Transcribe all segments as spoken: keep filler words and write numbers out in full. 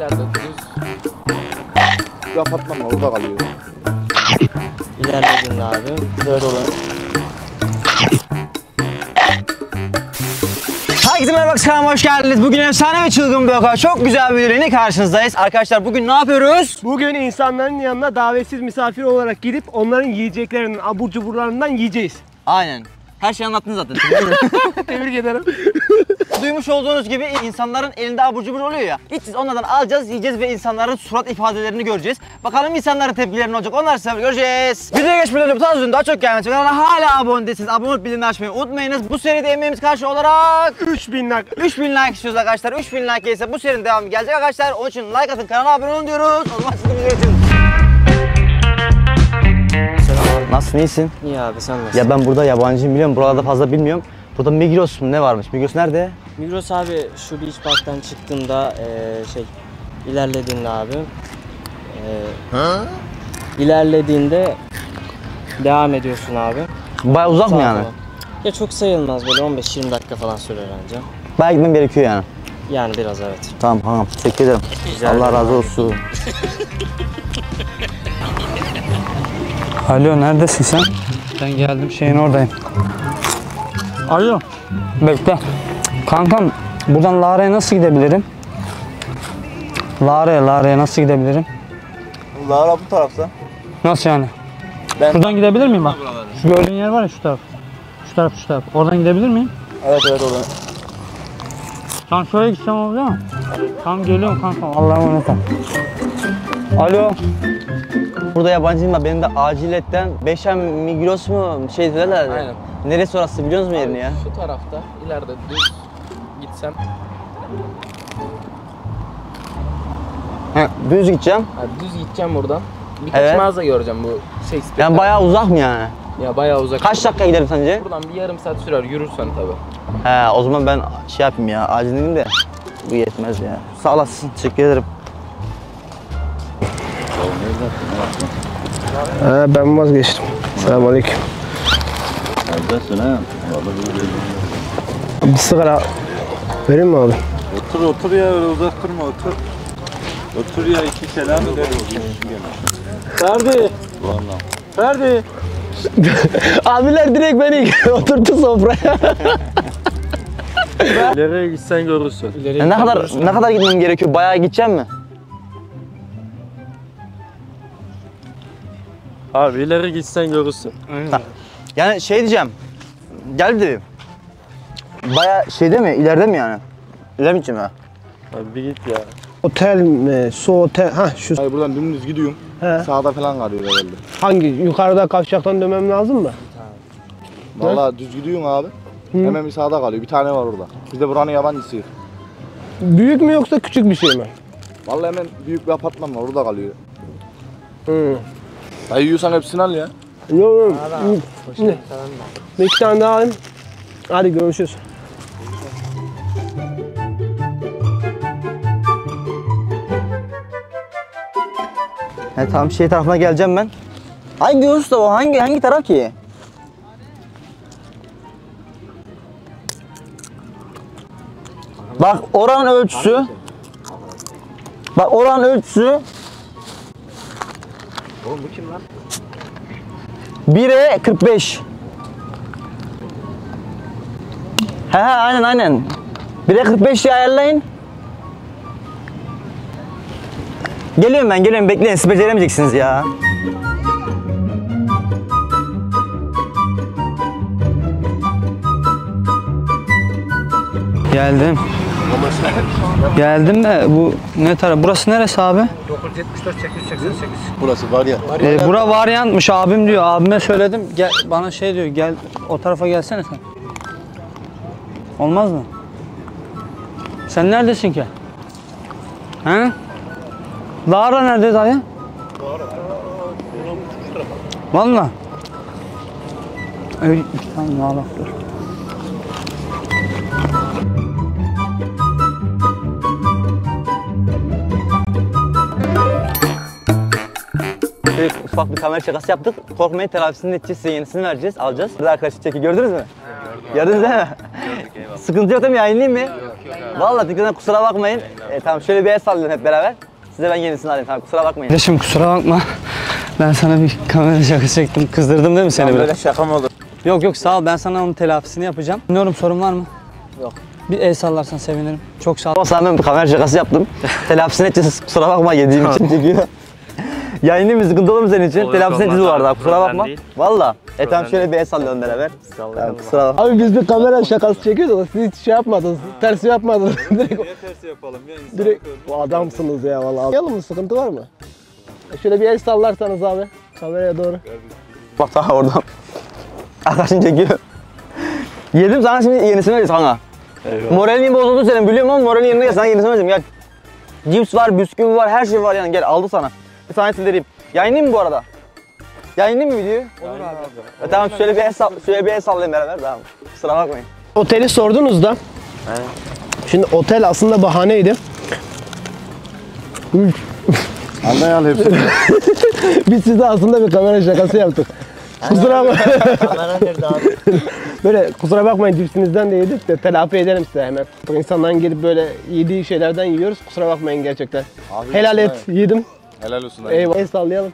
nerede oturuyoruz? Ya patlamam orada kalıyor. İlerledin abi. Böyle olan. Herkese merhaba, kanalıma hoş geldiniz. Bugün efsane ve çılgın bir vaka. Çok güzel bir ürünle karşınızdayız. Arkadaşlar bugün ne yapıyoruz? Bugün insanların yanına davetsiz misafir olarak gidip onların yiyeceklerinden, abur cuburlarından yiyeceğiz. Aynen. Her şeyi anlattınız zaten. Tebrik ederim. Duymuş olduğunuz gibi insanların elinde abur cubur oluyor ya. Gideceğiz onlardan alacağız, yiyeceğiz ve insanların surat ifadelerini göreceğiz. Bakalım insanların tepkileri ne olacak, onları size göreceğiz. Videoya geçmeden önce bu daha çok gelmeyecek. Hala abone değilsiniz, abone olup bildirimleri açmayı unutmayınız. Bu seride emeğimiz karşı olarak üç bin like. üç bin like istiyoruz arkadaşlar. üç bin like gelirse bu serinin devamı gelecek arkadaşlar. Onun için like atın, kanala abone olun diyoruz. O zaman siz de bize geçin. Nasılsın, iyisin? İyi abi, sen nasılsın? Ya ben burada yabancıyım, biliyorum, buralarda fazla bilmiyorum. Burada Migros mu ne varmış? Migros nerede? Migros abi şu Beach Park'tan çıktığında e, şey ilerlediğinde abi e, ha? ilerlediğinde devam ediyorsun abi. Bayağı uzak mı yani? Ya çok sayılmaz, böyle on beş yirmi dakika falan sürüyor bence. Bayağı gitmem gerekiyor yani. Yani biraz evet. Tamam tamam, teşekkür ederim. Güzel, Allah razı olsun. Alo, neredesin sen? Ben geldim, şeyin oradayım. Alo, bekle. Kankam, buradan Lara'ya nasıl gidebilirim? Lara'ya, Lara'ya nasıl gidebilirim? Lara bu tarafta. Nasıl yani? Ben... Şuradan gidebilir miyim bak? Şu gördüğün yer var ya, şu taraf. Şu taraf, şu taraf. Oradan gidebilir miyim? Evet, evet oradan. Tam şöyle gitsem olacak mı? Tam geliyorum kankam, Allah'a emanet ol. Alo. Burada yabancıyım da benim de aciletten beşen Migros mu şey dediler. Aynen. Neresi orası biliyor musun yerini ya? Şu tarafta ileride düz gitsem. He, düz gideceğim. Abi, düz gideceğim buradan. Birkaç evet. Mağaza göreceğim bu Shakespeare. Yani bayağı uzak mı yani? Ya bayağı uzak. Kaç dakika giderim sence? Buradan bir yarım saat sürer yürürsen tabii. He, o zaman ben şey yapayım ya, acilim de bu yetmez ya. Sağ olasın, teşekkür ederim. Ee, ben vazgeçtim. Selamünaleyküm. Neredesin ha? Bir sigara vereyim mi abi? Otur otur ya, uzak durma otur. Otur ya, iki selam ver. Ferdi. Ferdi. Abiler direkt beni oturttu sofraya. İleriye gitsen görürsün. İleriye ne kadar görürsün. Ne kadar gitmem gerekiyor? Bayağı gideceğim mi? Abi ileri gitsen görürsün. Aynen. Yani şey diyeceğim. Gel diyeyim. Bayağı şeyde mi? İleride mi yani? İleride mi içeyim ha? Abi bir git ya. Otel mi? Su otel. Hah şu. Hayır, buradan dümdüz gidiyorum. He. Sağda falan kalıyor herhalde. Hangi? Yukarıda kavşaktan dönmem lazım mı? Vallahi düz gidiyorsun abi. Hı. Hemen bir sağda kalıyor. Bir tane var orada. Biz de buranın yabancısıyız. Büyük mü yoksa küçük bir şey mi? Vallahi hemen büyük bir apartman var. Orada kalıyor. Hı. Dayı yiyorsan hepsini al ya. Yok yok. Bir iki tane daha alayım. Hadi görüşürüz. He tam şey tarafına geleceğim ben. Hangi usta o? Hangi hangi taraf ki? Bak oranın ölçüsü. Bak oranın ölçüsü. Oğlum bu kim lan? bire kırk beş. He he aynen aynen. bire kırk beş diye ayarlayın. Geliyorum ben geliyorum, bekleyin, siz beceremeyeceksiniz ya. Geldim. Geldim de bu ne taraf? Burası neresi abi? dokuz yüz yetmiş dört sekiz yüz seksen sekiz. Burası varyant. Ee, bura varyantmış abim diyor. Abime söyledim. Gel bana şey diyor. Gel o tarafa gelsene sen. Olmaz mı? Sen neredesin ki? He? Lara nerede dayı? Vallahi. Öyle tamam Lara. Ufak bir kamera şakası yaptık. Korkmayın, telafisini edeceğiz, size yenisini vereceğiz, alacağız. Siz arkadaşlar çeki gördünüz mü? Gördüm. Gördünüz değil mi? Gördük, eyvallah. Sıkıntı yok değil mi? Yayınlayayım mı? Vallahi tekrardan kusura bakmayın. E, tamam şöyle bir el sallayalım hep beraber. Size ben yenisini alayım. Tamam kusura bakmayın. Kardeşim kusura bakma. Ben sana bir kamera şakası çektim. Kızdırdım değil mi seni? Tamam, böyle şaka mı olur? Yok yok sağ ol. Ben sana onun telafisini yapacağım. Bilmiyorum sorun var mı? Yok. Bir el sallarsan sevinirim. Çok sağ ol. Sana ben bir kamera şakası yaptım. Telafisini edeceğiz. Kusura bakma yediğim için çekiyor. Yayınlı mı? Sıkıntı olur mu senin için? Telafisi edeceğiz bu arada. Kusura bakma. Valla. E tamam şöyle bir el sallayalım beraber. Tamam, kusura bakma. Abi biz bir kamera şakası çekiyoruz ama siz hiç şey yapmadınız. Tersi yapmadınız. Direkt tersi yapalım ya. Direkt bu adamsınız ya valla. Yalım mı? Sıkıntı var mı? Şöyle bir el sallarsanız abi. Kameraya doğru. Bak daha oradan. Arkadaşın çekiyor. Yedim sana şimdi yenisini veririz kanka. Eyvallah. Moralin bozuldu senin biliyorum ama moralin yerine gel sana yenisini vereceğim gel. Cips var, bisküvi var, her şey var yani gel aldı sana. Bir tanesini vereyim. Yayınlayayım mı bu arada? Yayınlayayım mı videoyu? Olur abi. E, tamam şöyle bir el, şöyle bir el sallayayım beraber tamam. Kusura bakmayın. Oteli sordunuz da. Aynen. Şimdi otel aslında bahaneydi. Anlayan hepsini. Biz size aslında bir kamera şakası yaptık. Kusura bakmayın. Kamera nerede abi? Böyle kusura bakmayın cipsinizden de yedik de telafi edelim size hemen. İnsanların gelip böyle yediği şeylerden yiyoruz. Kusura bakmayın gerçekten. Abi helal et abi. Yedim. Helal olsun. Eyvallah. El sallayalım.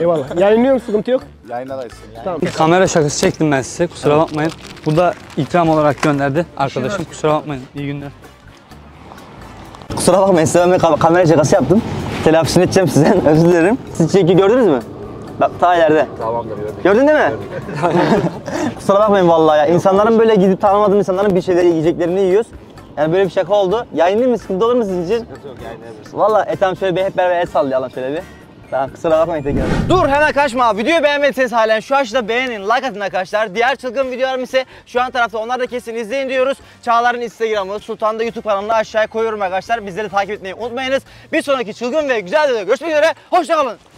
Eyvallah. Yayınlıyor musun? Sıkıntı yok. Yayınladayız. Tamam. Kamera şakası çektim ben size. Kusura evet. bakmayın. Bu da ikram olarak gönderdi arkadaşım. Kusura bakmayın. İyi günler. Kusura bakmayın size ben kam kamera şakası yaptım. Telafisini edeceğim size. Özür dilerim. Siz çeki gördünüz mü? Bak ta ileride. Tamamdır. Gördün değil mi? Kusura bakmayın vallahi ya. İnsanların böyle gidip tanımadığım insanların bir şeyleri yiyeceklerini yiyoruz. Yani böyle bir şaka oldu. Yayınlayayım mı? Sıkıntı olur mu sizin için? Sıkıntı yok yayınlayabilirsin. Valla e tamam şöyle bir hep beraber el sallayalım şöyle bir. Tamam kusura bakmayın tekrar. Dur hemen kaçma. Videoyu beğenmediyseniz halen şu aşağıda beğenin, like atın arkadaşlar. Diğer çılgın videolarım ise şu an tarafta onlar da kesin izleyin diyoruz. Çağlar'ın Instagram'ı, Sultan'da YouTube kanalını aşağıya koyuyorum arkadaşlar. Bizleri takip etmeyi unutmayınız. Bir sonraki çılgın ve güzel videoda görüşmek üzere. Hoşça kalın.